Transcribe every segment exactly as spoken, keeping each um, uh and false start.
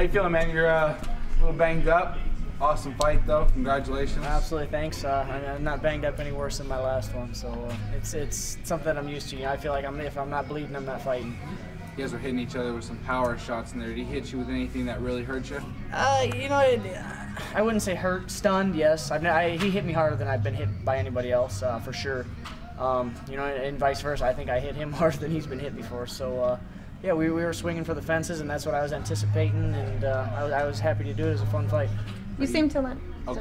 How you feeling, man? You're uh, a little banged up. Awesome fight, though. Congratulations. Absolutely, thanks. Uh, I'm not banged up any worse than my last one, so uh, it's it's something I'm used to. I feel like I'm, if I'm not bleeding, I'm not fighting. You guys were hitting each other with some power shots in there. Did he hit you with anything that really hurt you? Uh, you know, it, I wouldn't say hurt. Stunned, yes. I've, I, he hit me harder than I've been hit by anybody else, uh, for sure. Um, you know, and vice versa. I think I hit him harder than he's been hit before. So. Uh, Yeah, we, we were swinging for the fences, and that's what I was anticipating, and uh, I, I was happy to do it. It was a fun fight. You seem to lend, okay.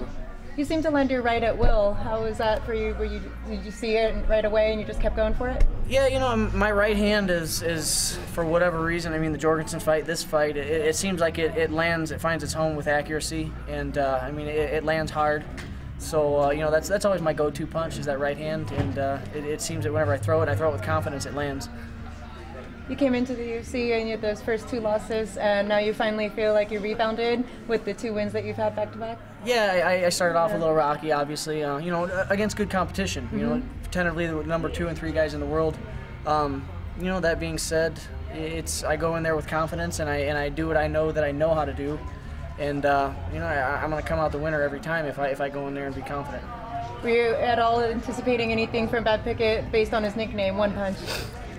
you seem to lend your right at will. How was that for you? Were you did you see it right away, and you just kept going for it? Yeah, you know, my right hand is is for whatever reason. I mean, the Jorgensen fight, this fight, it, it seems like it, it lands, it finds its home with accuracy, and uh, I mean, it, it lands hard. So uh, you know, that's that's always my go-to punch is that right hand, and uh, it, it seems that whenever I throw it, I throw it with confidence, it lands. You came into the U F C and you had those first two losses, and now you finally feel like you rebounded with the two wins that you've had back-to-back? -back. Yeah, I, I started off yeah. a little rocky, obviously, uh, you know, against good competition. Mm-hmm. You know, tentatively the number two and three guys in the world. Um, you know, that being said, it's I go in there with confidence, and I and I do what I know that I know how to do, and uh, you know, I, I'm going to come out the winner every time if I if I go in there and be confident. Were you at all anticipating anything from Bad Pickett based on his nickname, One Punch?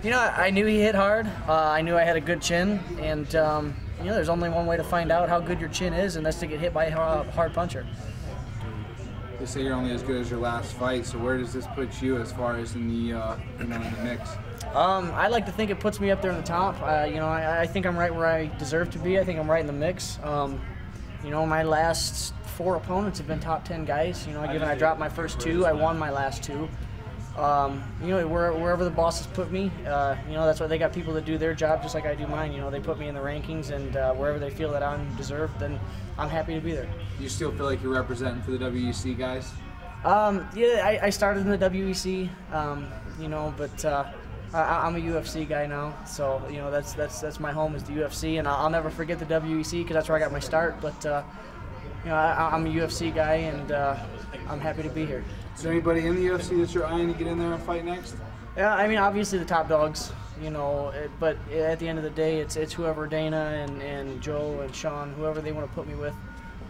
You know, I knew he hit hard. Uh, I knew I had a good chin, and um, you know, there's only one way to find out how good your chin is, and that's to get hit by a hard puncher. They say you're only as good as your last fight, so where does this put you as far as in the uh, you know, in the mix? Um, I like to think it puts me up there in the top. Uh, you know, I, I think I'm right where I deserve to be. I think I'm right in the mix. Um, you know, my last four opponents have been top ten guys. You know, given I dropped my first two, I won my last two. Um, you know, where, wherever the bosses put me, uh, you know, that's why they got people that do their job just like I do mine. You know, they put me in the rankings, and uh, wherever they feel that I'm deserved, then I'm happy to be there. You still feel like you're representing for the W E C guys? Um, yeah, I, I started in the W E C, um, you know, but uh, I, I'm a U F C guy now, so you know, that's that's that's my home is the U F C, and I'll never forget the W E C because that's where I got my start. But uh, you know, I, I'm a U F C guy, and uh, I'm happy to be here. Is there anybody in the U F C that you're eyeing to get in there and fight next? Yeah, I mean, obviously the top dogs, you know, it, but at the end of the day, it's it's whoever Dana and, and Joe and Sean, whoever they want to put me with.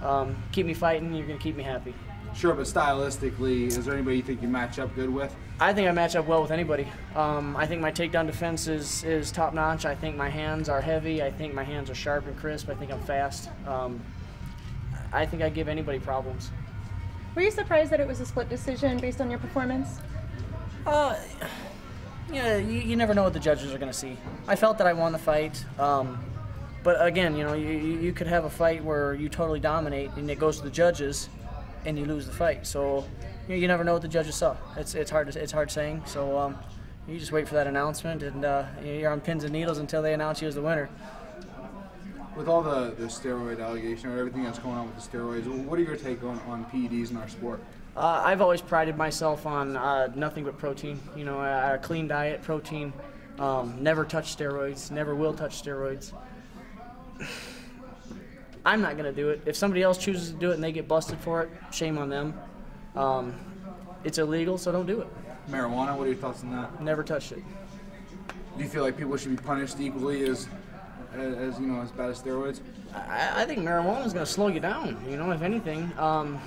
Um, keep me fighting, you're going to keep me happy. Sure, but stylistically, is there anybody you think you match up good with? I think I match up well with anybody. Um, I think my takedown defense is, is top-notch. I think my hands are heavy. I think my hands are sharp and crisp. I think I'm fast. Um, I think I give anybody problems. Were you surprised that it was a split decision based on your performance? Uh, yeah, you, you never know what the judges are going to see. I felt that I won the fight, um, but again, you know, you, you could have a fight where you totally dominate and it goes to the judges, and you lose the fight. So you, know, you never know what the judges saw. It's it's hard to, it's hard saying. So um, you just wait for that announcement, and uh, you're on pins and needles until they announce you as the winner. With all the, the steroid allegation or everything that's going on with the steroids, what are your take on, on P E Ds in our sport? Uh, I've always prided myself on uh, nothing but protein. You know, a, a clean diet, protein, um, never touch steroids, never will touch steroids. I'm not going to do it. If somebody else chooses to do it and they get busted for it, shame on them. Um, it's illegal, so don't do it. Marijuana, what are your thoughts on that? Never touched it. Do you feel like people should be punished equally as... As you know, as bad as steroids? I, I think marijuana is going to slow you down. You know, if anything, um,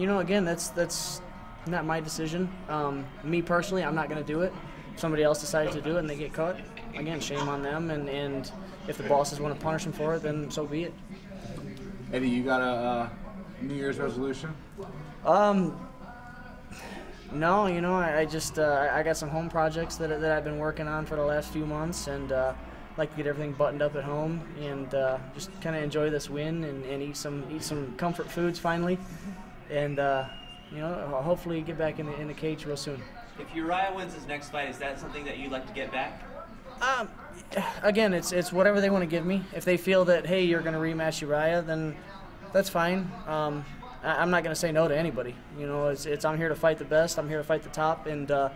you know, again, that's that's not my decision. Um, me personally, I'm not going to do it. If somebody else decides to do it and they get caught, again, shame on them. And and if the bosses want to punish them for it, then so be it. Eddie, you got a uh, New Year's resolution? Um, no, you know, I, I just uh, I got some home projects that that I've been working on for the last few months, and. Uh, like to get everything buttoned up at home and uh, just kind of enjoy this win and, and eat some eat some comfort foods finally, and uh, you know, I'll hopefully get back in the in the cage real soon. If Uriah wins his next fight, is that something that you'd like to get back? Um, again, it's it's whatever they want to give me. If they feel that hey, you're going to rematch Uriah, then that's fine. Um, I, I'm not going to say no to anybody. You know, it's it's I'm here to fight the best. I'm here to fight the top, and uh,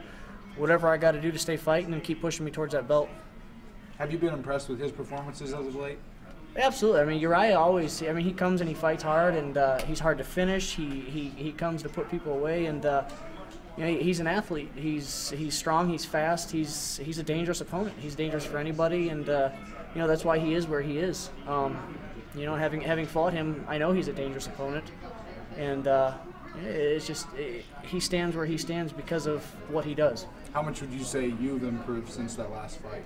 whatever I got to do to stay fighting and keep pushing me towards that belt. Have you been impressed with his performances as of late? Absolutely. I mean, Uriah always, I mean, he comes and he fights hard, and uh, he's hard to finish. He, he, he comes to put people away, and uh, you know, he's an athlete. He's, he's strong, he's fast, he's, he's a dangerous opponent. He's dangerous for anybody, and uh, you know, that's why he is where he is. Um, You know, having having fought him, I know he's a dangerous opponent, and uh, it's just it, he stands where he stands because of what he does. How much would you say you've improved since that last fight?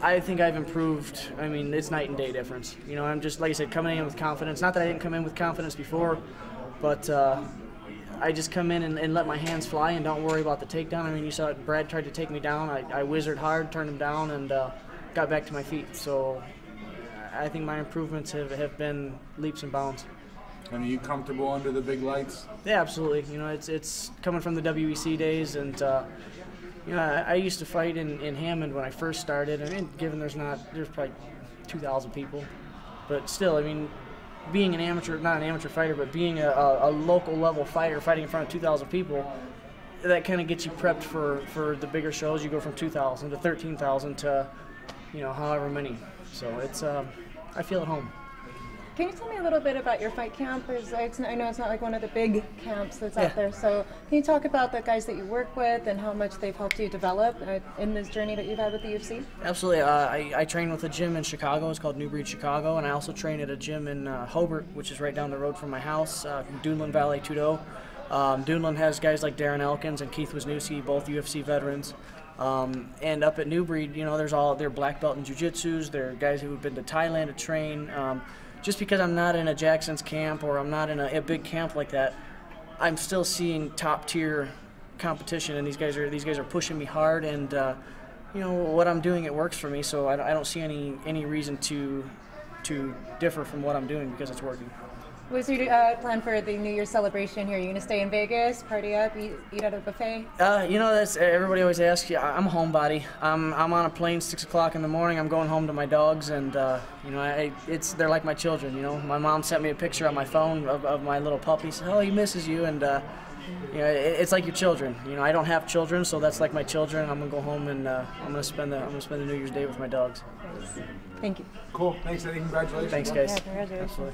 I think I've improved. I mean, it's night and day difference. You know, I'm just, like I said, coming in with confidence. Not that I didn't come in with confidence before, but uh, I just come in and, and let my hands fly and don't worry about the takedown. I mean, you saw it. Brad tried to take me down. I, I wizard hard, turned him down, and uh, got back to my feet. So I think my improvements have, have been leaps and bounds. And are you comfortable under the big lights? Yeah, absolutely. You know, it's it's coming from the W E C days, and uh, you know, I, I used to fight in, in Hammond when I first started. I mean, given there's not there's probably two thousand people, but still, I mean, being an amateur, not an amateur fighter, but being a, a, a local level fighter fighting in front of two thousand people, that kind of gets you prepped for for the bigger shows. You go from two thousand to thirteen thousand to, you know, however many. So it's, um, I feel at home. Can you tell me a little bit about your fight camp? There's, it's, I know it's not like one of the big camps that's yeah. out there, so can you talk about the guys that you work with and how much they've helped you develop in this journey that you've had with the U F C? Absolutely. Uh, I, I train with a gym in Chicago. It's called New Breed Chicago, and I also train at a gym in uh, Hobart, which is right down the road from my house, uh, from Duneland Valley, Tudeau. Um, Duneland has guys like Darren Elkins and Keith Wisniewski, both U F C veterans. Um, and up at New Breed, you know, there's all their black belt in jiu-jitsus, there are guys who have been to Thailand to train. Um, just because I'm not in a Jackson's camp or I'm not in a, a big camp like that, I'm still seeing top tier competition, and these guys are these guys are pushing me hard, and uh, you know, what I'm doing, it works for me, so I, I don't see any any reason to to differ from what I'm doing because it's working. What's your uh, plan for the New Year's celebration here? Are you going to stay in Vegas, party up, eat, eat at a buffet? Uh, you know, that's, everybody always asks you. I'm a homebody. I'm, I'm on a plane six o'clock in the morning. I'm going home to my dogs, and, uh, you know, I, it's they're like my children, you know. My mom sent me a picture on my phone of, of my little puppy. She said, oh, he misses you, and, uh, you know, it, it's like your children. You know, I don't have children, so that's like my children. I'm going to go home, and uh, I'm going to spend the, I'm going to spend the New Year's Day with my dogs. Thank you. Cool. Thanks, Eddie. Congratulations. Thanks, guys. Yeah, congratulations. Absolutely.